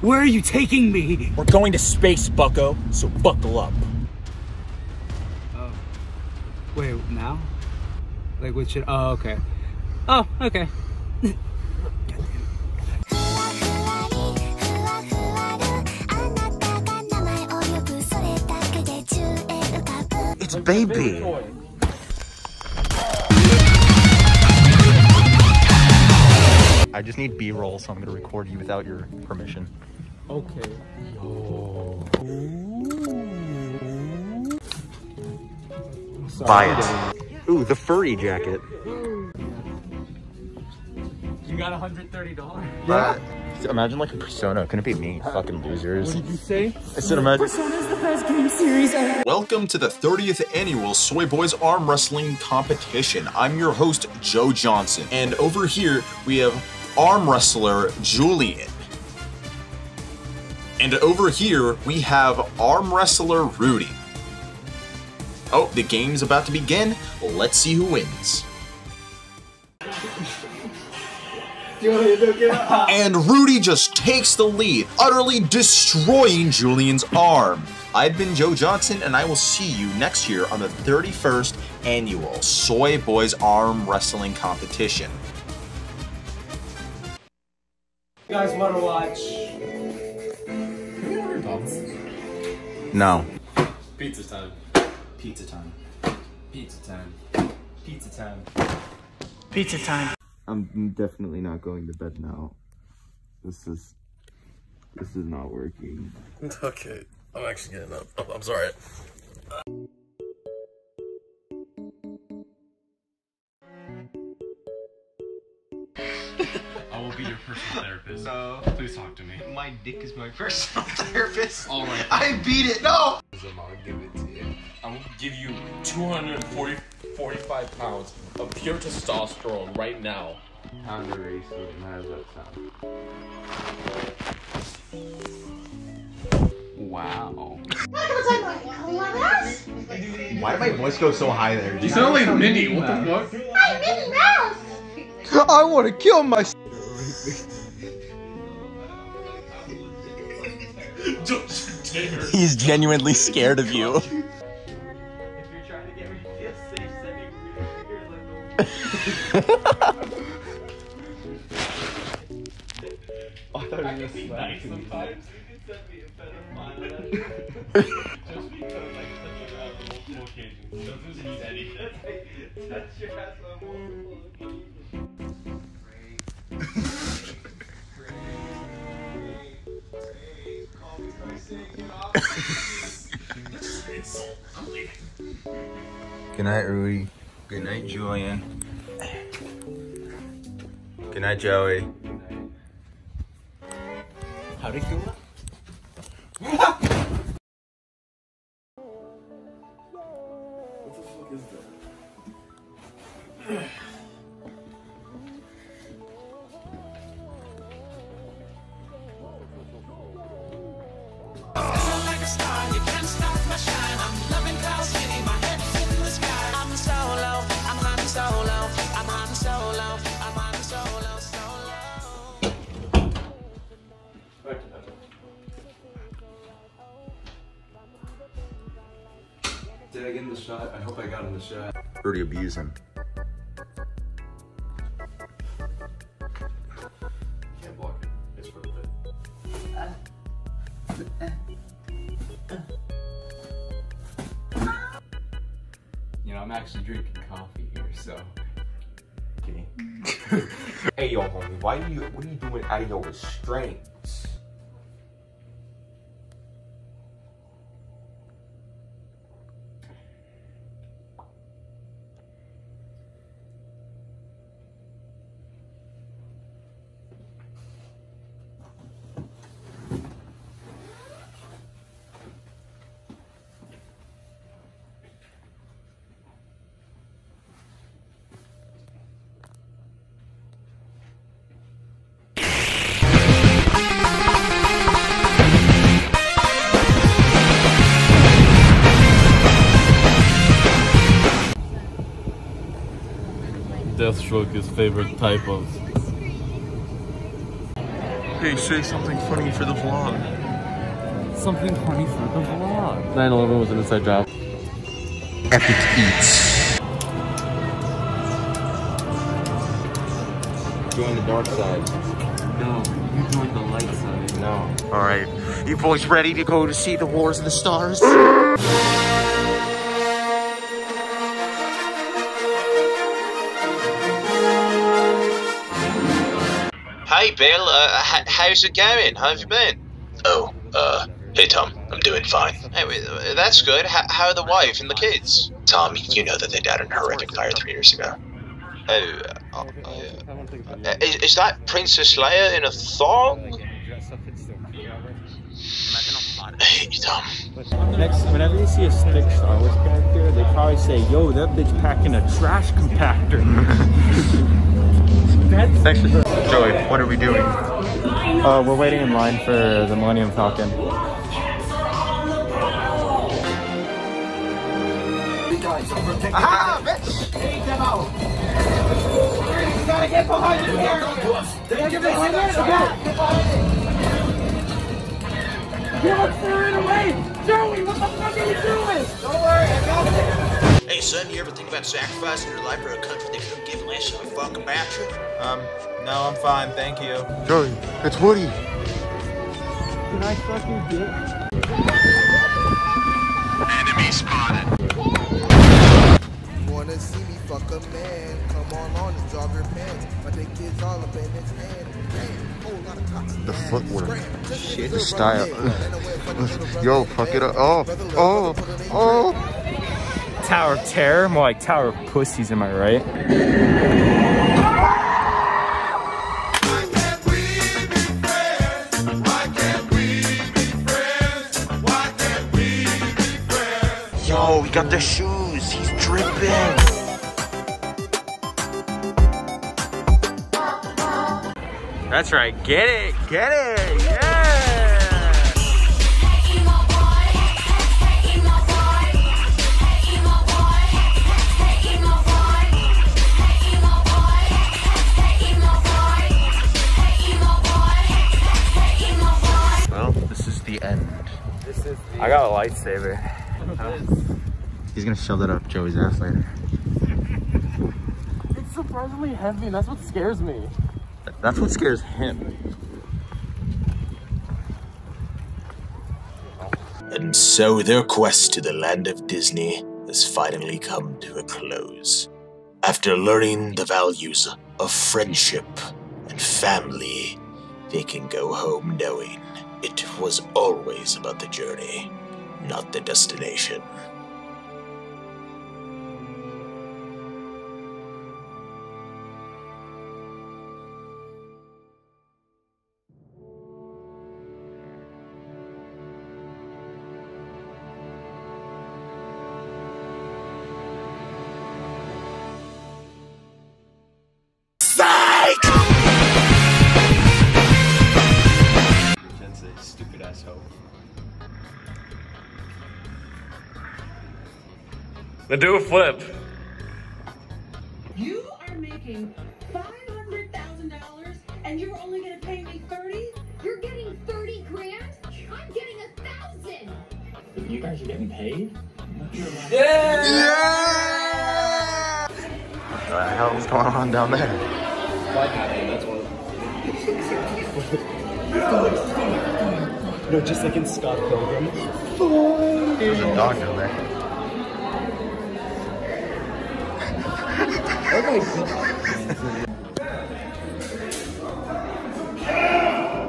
Where are you taking me? We're going to space, bucko, so buckle up. Oh. Wait, now? Like what should, oh, okay. Oh, okay. It's baby. I just need B-roll, so I'm gonna record you without your permission. Okay. Oh. Buy it. Ooh, the furry jacket. You got $130. Yeah. Imagine like a Persona. Couldn't it be me? Fucking losers. What did you say? I said imagine. Persona's the best game series ever. Welcome to the 30th annual Soy Boys arm wrestling competition. I'm your host, Joe Johnson. And over here, we have arm wrestler Julian. And over here, we have arm wrestler Rudy. Oh, the game's about to begin. Let's see who wins. And Rudy just takes the lead, utterly destroying Julian's arm. I've been Joe Johnson, and I will see you next year on the 31st annual Soy Boys Arm Wrestling Competition. You guys want to watch? Can we order dumplings? No. Pizza time. Pizza time. Pizza time. Pizza time. Pizza time. I'm definitely not going to bed now. This is not working. Okay, I'm actually getting up. Oh, I'm sorry. I will be your personal therapist. No. Please talk to me. My dick is my personal therapist. All right. I beat it. No. I'm gonna give it to you. I'm gonna give you 245 pounds of pure testosterone right now. Pound of racism, how does that sound? Wow. Why did my voice go so high there? You sound like Minnie, what the fuck? I'm Minnie Mouse! I wanna kill myself! Don't you dare! He's genuinely scared of you. Good night, Rudy. Good night, Julian. Good night, Joey. Good night. How did you look? Did I get in the shot? I hope I got in the shot. Rudy, abuse him. Can't block it. It's for a bit. You know, I'm actually drinking coffee here, so. Okay. Hey, yo, homie, why do you? What are you doing out of your restraints? Deathstroke is favorite type of. Hey, say something funny for the vlog. Something funny for the vlog. 9/11 was an inside job. Epic Eats. Join the dark side. No, you joined the light side. No. All right, you boys ready to go to see the Wars of the Stars? Hey Bill, how's it going? How have you been? Oh, hey Tom, I'm doing fine. Hey, that's good. How are the wife and the kids? Tom, you know that they died in a horrific fire 3 years ago. Oh, is that Princess Leia in a thong? Hey Tom. Next, whenever you see a stick Star Wars character, they probably say, yo, that bitch packing a trash compactor. Thanks for Joey, what are we doing? We're waiting in line for the Millennium Falcon. Aha, bitch! Take them out! You gotta get behind the barrel! Give it away! Give it through away! Joey, what the fuck are you doing? Don't worry, I got it! Hey son, you ever think about sacrificing your life for a country that couldn't give less of a fuck about you? No, I'm fine, thank you. Joey, it's Woody. Can I fuck your dick? Enemy spotted. Wanna see me fuck a man? Come on and drop your pants. My dick is all up in his hand. The footwork, shit, the style. Yo, fuck it up. Oh. Tower of Terror? More like Tower of Pussies, am I right? Why can't we be friends? Why can't we be friends? Why can't we be friends? Yo, we got the shoes. He's dripping. That's right. Get it. Get it. Yeah. I got a lightsaber. He's gonna shove that up Joey's ass later. It's surprisingly heavy, and that's what scares me. That's what scares him. And so their quest to the land of Disney has finally come to a close. After learning the values of friendship and family, they can go home knowing it was always about the journey, not the destination. Now do a flip. You are making $500,000 and you're only gonna pay me 30? You're getting 30 grand? I'm getting 1,000. You guys are getting paid? Yeah! Yeah! What the hell is going on down there? No, just like in Scott Pilgrim. There's a dog down there.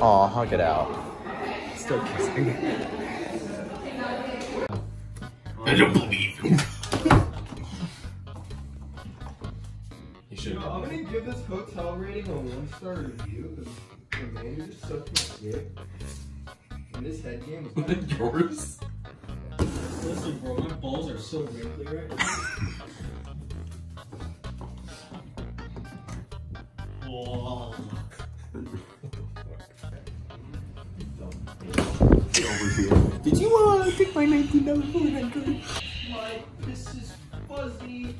Aw, hug it out. Still kissing. I don't believe you. You should. I'm gonna give this hotel rating a 1-star review because the manager sucked my dick. And this head game is not yours. Listen, bro, my balls are so wrinkly right now. Did you want to pick my 1994? Like, this is fuzzy.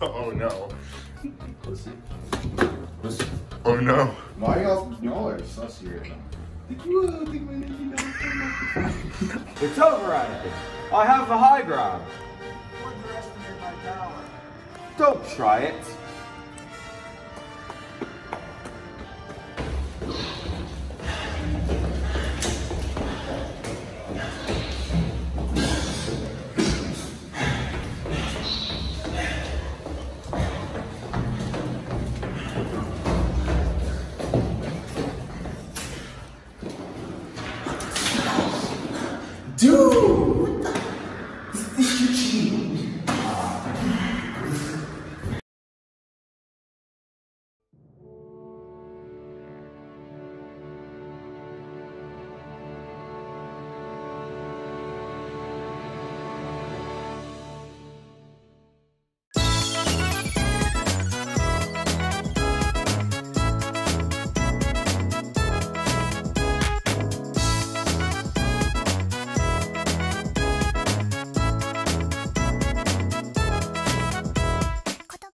Oh no. Listen. Listen. Oh no. Why y'all are sus here? Did you think we need to It's over, I have the high ground. We're dressed in my tower. Don't try it. Dude! What the? This is cheating.